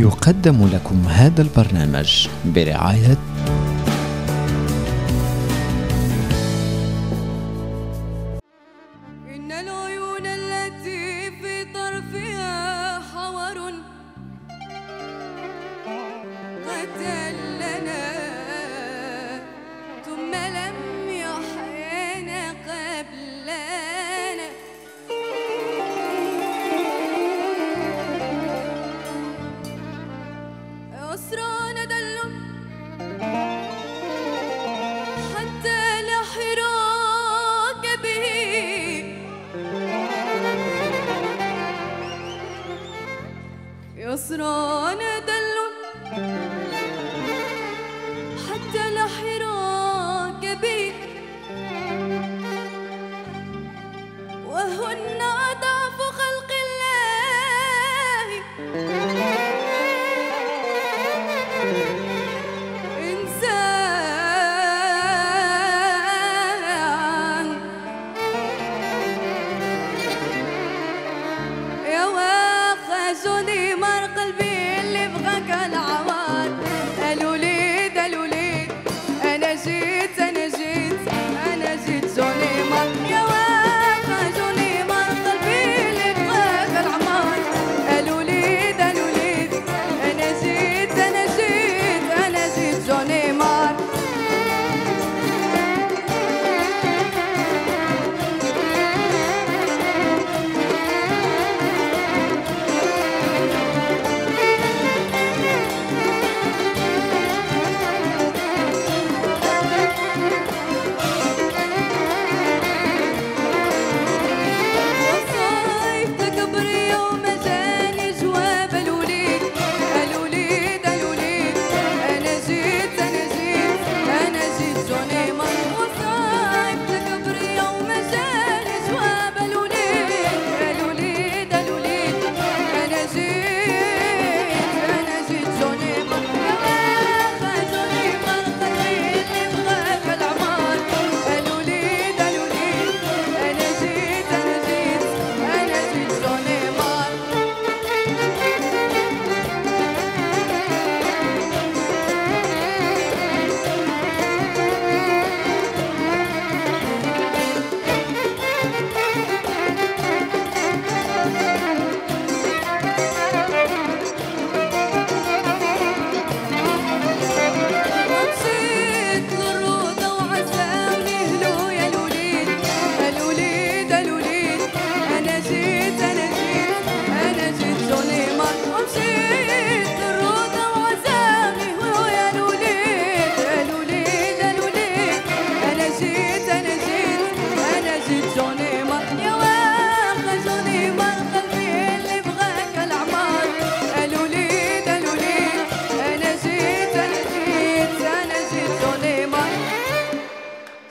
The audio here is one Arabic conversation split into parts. يقدم لكم هذا البرنامج برعاية إن العيون التي في طرفها حور قتلنا ثم لم يحيانا قبلنا أسرانا دل حتى لا حراك به أسرانا دل حتى لا حراك به وهن أضعف خلق الله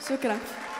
شكرا.